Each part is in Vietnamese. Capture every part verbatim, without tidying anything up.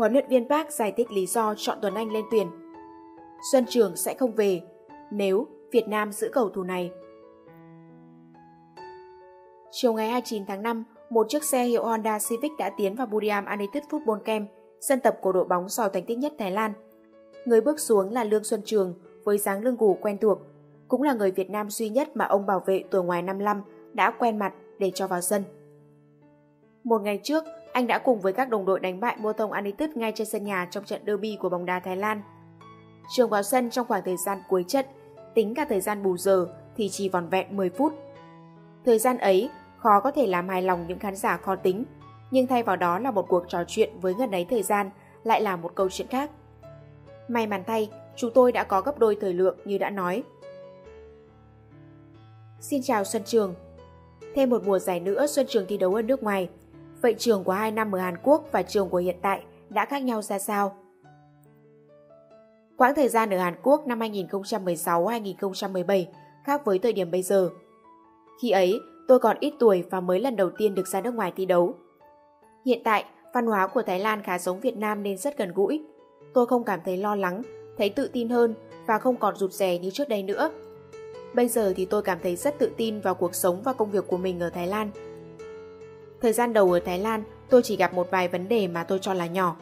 huấn luyện viên Park giải thích lý do chọn Tuấn Anh lên tuyển. Xuân Trường sẽ không về nếu Việt Nam giữ cầu thủ này. Chiều ngày hai mươi chín tháng năm, một chiếc xe hiệu Honda Civic đã tiến vào Buriram United Football Camp, sân tập của đội bóng giàu thành tích nhất Thái Lan. Người bước xuống là Lương Xuân Trường với dáng lưng gù quen thuộc, cũng là người Việt Nam duy nhất mà ông bảo vệ tuổi ngoài năm mươi lăm đã quen mặt để cho vào sân. Một ngày trước, anh đã cùng với các đồng đội đánh bại Buriram United ngay trên sân nhà trong trận derby của bóng đá Thái Lan. Trường vào sân trong khoảng thời gian cuối trận, tính cả thời gian bù giờ thì chỉ vòn vẹn mười phút. Thời gian ấy khó có thể làm hài lòng những khán giả khó tính, nhưng thay vào đó là một cuộc trò chuyện với ngần ấy thời gian lại là một câu chuyện khác. May mắn thay, chúng tôi đã có gấp đôi thời lượng như đã nói. Xin chào Xuân Trường. Thêm một mùa giải nữa Xuân Trường thi đấu ở nước ngoài. Vậy trường của hai năm ở Hàn Quốc và trường của hiện tại đã khác nhau ra sao? Quãng thời gian ở Hàn Quốc năm hai nghìn không trăm mười sáu đến hai nghìn không trăm mười bảy khác với thời điểm bây giờ. Khi ấy, tôi còn ít tuổi và mới lần đầu tiên được ra nước ngoài thi đấu. Hiện tại, văn hóa của Thái Lan khá giống Việt Nam nên rất gần gũi. Tôi không cảm thấy lo lắng, thấy tự tin hơn và không còn rụt rè như trước đây nữa. Bây giờ thì tôi cảm thấy rất tự tin vào cuộc sống và công việc của mình ở Thái Lan. Thời gian đầu ở Thái Lan, tôi chỉ gặp một vài vấn đề mà tôi cho là nhỏ.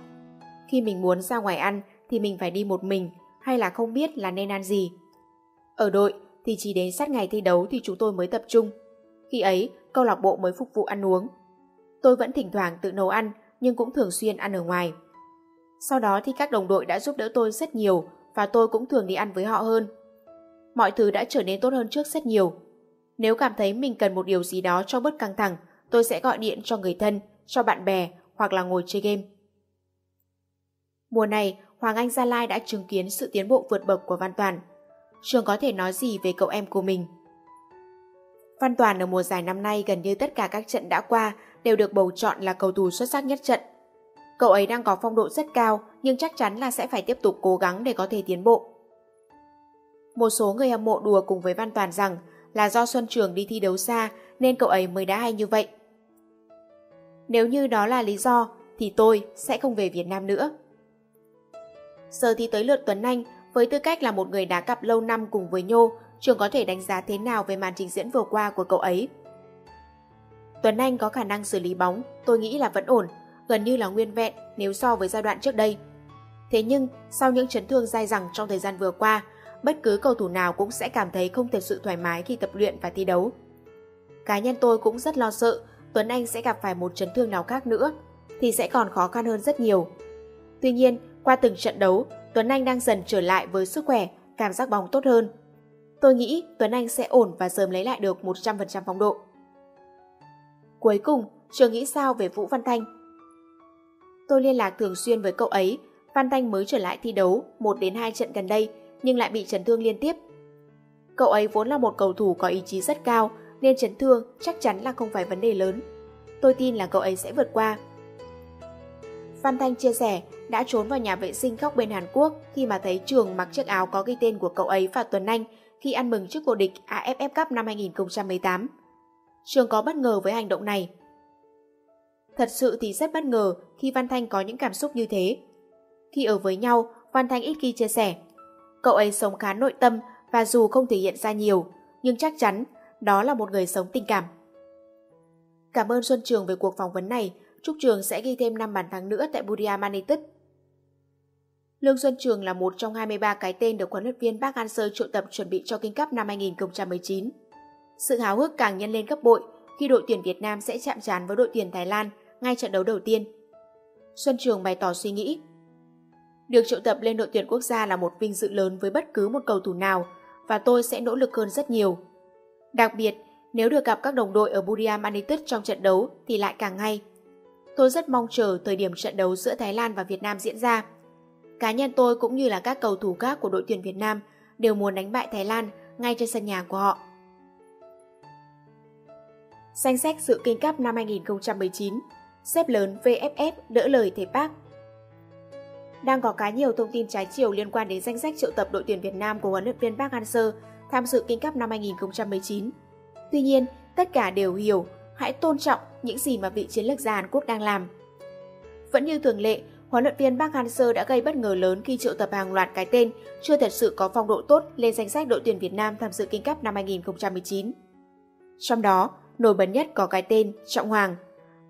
Khi mình muốn ra ngoài ăn thì mình phải đi một mình hay là không biết là nên ăn gì. Ở đội thì chỉ đến sát ngày thi đấu thì chúng tôi mới tập trung. Khi ấy, câu lạc bộ mới phục vụ ăn uống. Tôi vẫn thỉnh thoảng tự nấu ăn nhưng cũng thường xuyên ăn ở ngoài. Sau đó thì các đồng đội đã giúp đỡ tôi rất nhiều và tôi cũng thường đi ăn với họ hơn. Mọi thứ đã trở nên tốt hơn trước rất nhiều. Nếu cảm thấy mình cần một điều gì đó cho bớt căng thẳng, tôi sẽ gọi điện cho người thân, cho bạn bè hoặc là ngồi chơi game. Mùa này, Hoàng Anh Gia Lai đã chứng kiến sự tiến bộ vượt bậc của Văn Toàn. Trường có thể nói gì về cậu em của mình? Văn Toàn ở mùa giải năm nay gần như tất cả các trận đã qua đều được bầu chọn là cầu thủ xuất sắc nhất trận. Cậu ấy đang có phong độ rất cao nhưng chắc chắn là sẽ phải tiếp tục cố gắng để có thể tiến bộ. Một số người hâm mộ đùa cùng với Văn Toàn rằng là do Xuân Trường đi thi đấu xa nên cậu ấy mới đã hay như vậy. Nếu như đó là lý do thì tôi sẽ không về Việt Nam nữa. Giờ thì tới lượt Tuấn Anh, với tư cách là một người đá cặp lâu năm cùng với Nhô, Trường có thể đánh giá thế nào về màn trình diễn vừa qua của cậu ấy? Tuấn Anh có khả năng xử lý bóng, tôi nghĩ là vẫn ổn, gần như là nguyên vẹn nếu so với giai đoạn trước đây. Thế nhưng, sau những chấn thương dai dẳng trong thời gian vừa qua, bất cứ cầu thủ nào cũng sẽ cảm thấy không thật sự thoải mái khi tập luyện và thi đấu. Cá nhân tôi cũng rất lo sợ Tuấn Anh sẽ gặp phải một chấn thương nào khác nữa, thì sẽ còn khó khăn hơn rất nhiều. Tuy nhiên, qua từng trận đấu, Tuấn Anh đang dần trở lại với sức khỏe, cảm giác bóng tốt hơn. Tôi nghĩ Tuấn Anh sẽ ổn và sớm lấy lại được một trăm phần trăm phong độ. Cuối cùng, Trường nghĩ sao về Vũ Văn Thanh? Tôi liên lạc thường xuyên với cậu ấy. Văn Thanh mới trở lại thi đấu một đến hai trận gần đây nhưng lại bị chấn thương liên tiếp. Cậu ấy vốn là một cầu thủ có ý chí rất cao nên chấn thương chắc chắn là không phải vấn đề lớn. Tôi tin là cậu ấy sẽ vượt qua. Văn Thanh chia sẻ đã trốn vào nhà vệ sinh khóc bên Hàn Quốc khi mà thấy Trường mặc chiếc áo có ghi tên của cậu ấy và Tuấn Anh khi ăn mừng trước vô địch a ép ép Cup năm hai nghìn không trăm mười tám. Trường có bất ngờ với hành động này. Thật sự thì rất bất ngờ khi Văn Thanh có những cảm xúc như thế. Khi ở với nhau, Văn Thanh ít khi chia sẻ. Cậu ấy sống khá nội tâm và dù không thể hiện ra nhiều, nhưng chắc chắn đó là một người sống tình cảm. Cảm ơn Xuân Trường về cuộc phỏng vấn này. Chúc Trường sẽ ghi thêm năm bàn thắng nữa tại Buriram United. Lương Xuân Trường là một trong hai mươi ba cái tên được huấn luyện viên Park Hang-seo triệu tập chuẩn bị cho King's Cup năm hai nghìn không trăm mười chín. Sự háo hức càng nhân lên gấp bội khi đội tuyển Việt Nam sẽ chạm trán với đội tuyển Thái Lan ngay trận đấu đầu tiên. Xuân Trường bày tỏ suy nghĩ. Được triệu tập lên đội tuyển quốc gia là một vinh dự lớn với bất cứ một cầu thủ nào và tôi sẽ nỗ lực hơn rất nhiều. Đặc biệt, nếu được gặp các đồng đội ở Buriram United trong trận đấu thì lại càng hay. Tôi rất mong chờ thời điểm trận đấu giữa Thái Lan và Việt Nam diễn ra. Cá nhân tôi cũng như là các cầu thủ khác của đội tuyển Việt Nam đều muốn đánh bại Thái Lan ngay trên sân nhà của họ. Danh sách dự King's Cup năm hai nghìn không trăm mười chín, xếp lớn vê ép ép đỡ lời thầy Park. Đang có khá nhiều thông tin trái chiều liên quan đến danh sách triệu tập đội tuyển Việt Nam của huấn luyện viên Park Hang-seo tham dự King's Cup năm hai nghìn không trăm mười chín. Tuy nhiên, tất cả đều hiểu hãy tôn trọng những gì mà vị chiến lược gia Hàn Quốc đang làm. Vẫn như thường lệ, huấn luyện viên Park Hang-seo đã gây bất ngờ lớn khi triệu tập hàng loạt cái tên chưa thật sự có phong độ tốt lên danh sách đội tuyển Việt Nam tham dự King's Cup năm hai nghìn không trăm mười chín. Trong đó, nổi bật nhất có cái tên Trọng Hoàng,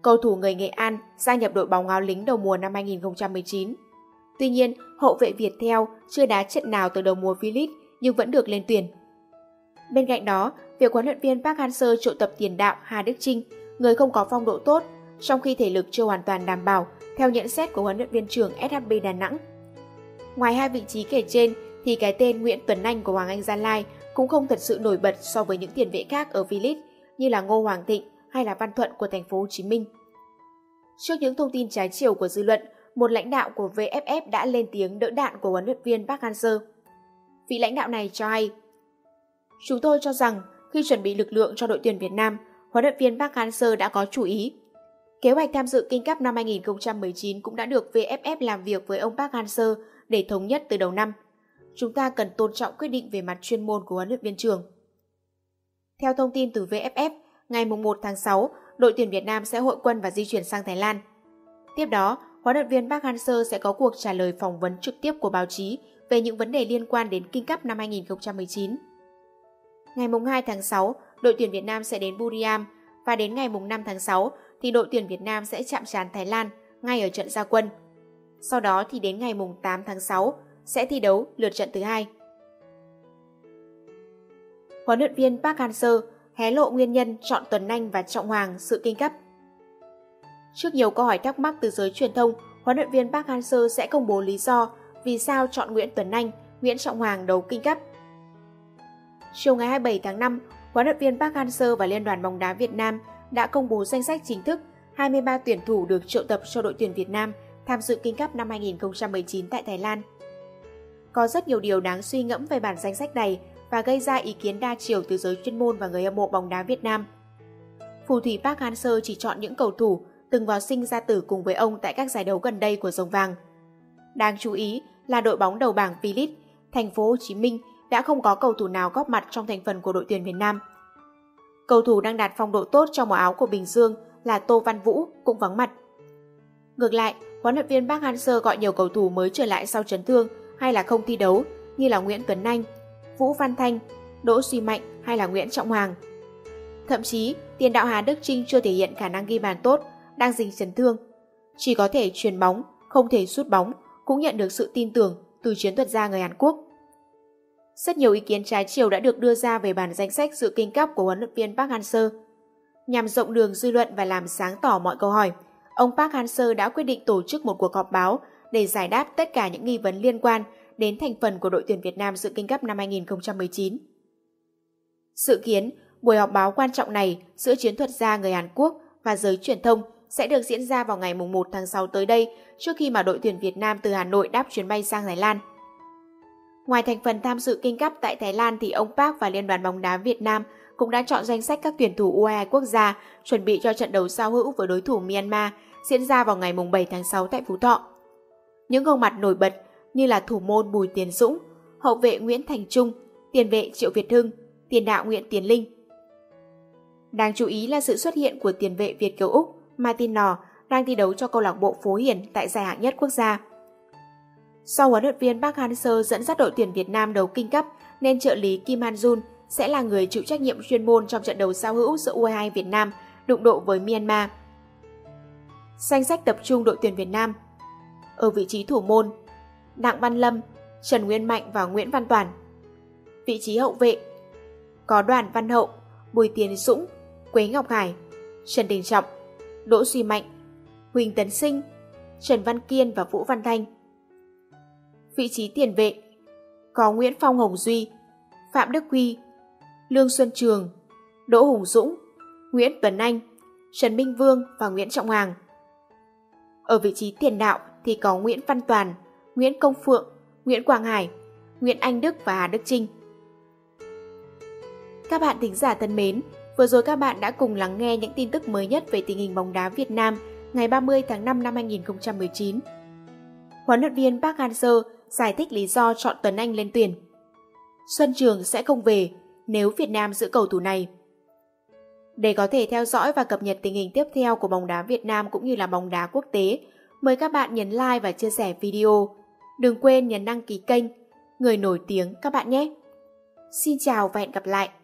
cầu thủ người Nghệ An gia nhập đội bóng áo lính đầu mùa năm hai nghìn không trăm mười chín. Tuy nhiên, hậu vệ Việt theo chưa đá trận nào từ đầu mùa V-League nhưng vẫn được lên tuyển. Bên cạnh đó, việc huấn luyện viên Park Hang-seo triệu tập tiền đạo Hà Đức Chinh, người không có phong độ tốt, trong khi thể lực chưa hoàn toàn đảm bảo, theo nhận xét của huấn luyện viên trưởng ét hát bê Đà Nẵng. Ngoài hai vị trí kể trên, thì cái tên Nguyễn Tuấn Anh của Hoàng Anh Gia Lai cũng không thật sự nổi bật so với những tiền vệ khác ở V-League như là Ngô Hoàng Thịnh hay là Văn Thuận của Thành phố Hồ Chí Minh. Trước những thông tin trái chiều của dư luận, một lãnh đạo của vê ép ép đã lên tiếng đỡ đạn của huấn luyện viên Park Hang-seo. Vị lãnh đạo này cho hay: "Chúng tôi cho rằng khi chuẩn bị lực lượng cho đội tuyển Việt Nam, huấn luyện viên Park Hang-seo đã có chủ ý. Kế hoạch tham dự King's Cup năm hai nghìn không trăm mười chín cũng đã được vê ép ép làm việc với ông Park Hang-seo để thống nhất từ đầu năm. Chúng ta cần tôn trọng quyết định về mặt chuyên môn của huấn luyện viên trưởng." Theo thông tin từ vê ép ép, ngày mùng một tháng sáu, đội tuyển Việt Nam sẽ hội quân và di chuyển sang Thái Lan. Tiếp đó, huấn luyện viên Park Hang-seo sẽ có cuộc trả lời phỏng vấn trực tiếp của báo chí về những vấn đề liên quan đến King's Cup năm hai nghìn không trăm mười chín. Ngày mùng hai tháng sáu, đội tuyển Việt Nam sẽ đến Buriram và đến ngày mùng năm tháng sáu thì đội tuyển Việt Nam sẽ chạm trán Thái Lan ngay ở trận ra quân. Sau đó thì đến ngày mùng tám tháng sáu sẽ thi đấu lượt trận thứ hai. Huấn luyện viên Park Hang-seo hé lộ nguyên nhân chọn Tuấn Anh và Trọng Hoàng sự King's Cup. Trước nhiều câu hỏi thắc mắc từ giới truyền thông, huấn luyện viên Park Hang-seo sẽ công bố lý do vì sao chọn Nguyễn Tuấn Anh, Nguyễn Trọng Hoàng đấu King's Cup. Chiều ngày hai mươi bảy tháng năm, huấn luyện viên Park Hang-seo và Liên đoàn bóng đá Việt Nam đã công bố danh sách chính thức hai mươi ba tuyển thủ được triệu tập cho đội tuyển Việt Nam tham dự King's Cup năm hai nghìn không trăm mười chín tại Thái Lan. Có rất nhiều điều đáng suy ngẫm về bản danh sách này và gây ra ý kiến đa chiều từ giới chuyên môn và người hâm mộ bóng đá Việt Nam. Phù thủy Park Hang-seo chỉ chọn những cầu thủ từng vào sinh ra tử cùng với ông tại các giải đấu gần đây của Rồng Vàng. Đáng chú ý là đội bóng đầu bảng V-League, Thành phố Hồ Chí Minh đã không có cầu thủ nào góp mặt trong thành phần của đội tuyển Việt Nam. Cầu thủ đang đạt phong độ tốt trong màu áo của Bình Dương là Tô Văn Vũ cũng vắng mặt. Ngược lại, huấn luyện viên Park Hang-seo gọi nhiều cầu thủ mới trở lại sau chấn thương hay là không thi đấu như là Nguyễn Tuấn Anh, Vũ Văn Thanh, Đỗ Duy Mạnh hay là Nguyễn Trọng Hoàng. Thậm chí, tiền đạo Hà Đức Chinh chưa thể hiện khả năng ghi bàn tốt, đang dính chấn thương, chỉ có thể chuyền bóng, không thể sút bóng, cũng nhận được sự tin tưởng từ chiến thuật gia người Hàn Quốc. Rất nhiều ý kiến trái chiều đã được đưa ra về bản danh sách dự King's Cup của huấn luyện viên Park Hang-seo. Nhằm rộng đường dư luận và làm sáng tỏ mọi câu hỏi, ông Park Hang-seo đã quyết định tổ chức một cuộc họp báo để giải đáp tất cả những nghi vấn liên quan đến thành phần của đội tuyển Việt Nam dự King's Cup năm hai nghìn không trăm mười chín. Dự kiến, buổi họp báo quan trọng này giữa chiến thuật gia người Hàn Quốc và giới truyền thông sẽ được diễn ra vào ngày mùng một tháng sáu tới đây, trước khi mà đội tuyển Việt Nam từ Hà Nội đáp chuyến bay sang Thái Lan. Ngoài thành phần tham dự King's Cup tại Thái Lan thì ông Park và Liên đoàn bóng đá Việt Nam cũng đã chọn danh sách các tuyển thủ u hai hai quốc gia chuẩn bị cho trận đấu giao hữu với đối thủ Myanmar diễn ra vào ngày mùng bảy tháng sáu tại Phú Thọ. Những gương mặt nổi bật như là thủ môn Bùi Tiến Dũng, hậu vệ Nguyễn Thành Trung, tiền vệ Triệu Việt Hưng, tiền đạo Nguyễn Tiến Linh. Đáng chú ý là sự xuất hiện của tiền vệ Việt kiều Úc Martin Nò đang thi đấu cho câu lạc bộ Phú Hiền tại giải hạng nhất quốc gia. Sau huấn luyện viên Park Hang-seo dẫn dắt đội tuyển Việt Nam đấu King's Cup nên trợ lý Kim An Jun sẽ là người chịu trách nhiệm chuyên môn trong trận đấu giao hữu giữa u hai hai Việt Nam đụng độ với Myanmar. Danh sách tập trung đội tuyển Việt Nam: ở vị trí thủ môn, Đặng Văn Lâm, Trần Nguyên Mạnh và Nguyễn Văn Toàn. Vị trí hậu vệ có Đoàn Văn Hậu, Bùi Tiến Dũng, Quế Ngọc Hải, Trần Đình Trọng, Đỗ Duy Mạnh, Huỳnh Tấn Sinh, Trần Văn Kiên và Vũ Văn Thanh. Vị trí tiền vệ có Nguyễn Phong Hồng Duy, Phạm Đức Huy, Lương Xuân Trường, Đỗ Hùng Dũng, Nguyễn Tuấn Anh, Trần Minh Vương và Nguyễn Trọng Hoàng. Ở vị trí tiền đạo thì có Nguyễn Văn Toàn, Nguyễn Công Phượng, Nguyễn Quang Hải, Nguyễn Anh Đức và Hà Đức Chinh. Các bạn thính giả thân mến, vừa rồi các bạn đã cùng lắng nghe những tin tức mới nhất về tình hình bóng đá Việt Nam ngày ba mươi tháng năm năm hai nghìn không trăm mười chín. Huấn luyện viên Park Hang-seo giải thích lý do chọn Tuấn Anh lên tuyển. Xuân Trường sẽ không về nếu Việt Nam giữ cầu thủ này. Để có thể theo dõi và cập nhật tình hình tiếp theo của bóng đá Việt Nam cũng như là bóng đá quốc tế, Mời các bạn nhấn like và chia sẻ video. Đừng quên nhấn đăng ký kênh Người Nổi Tiếng các bạn nhé. Xin chào và hẹn gặp lại.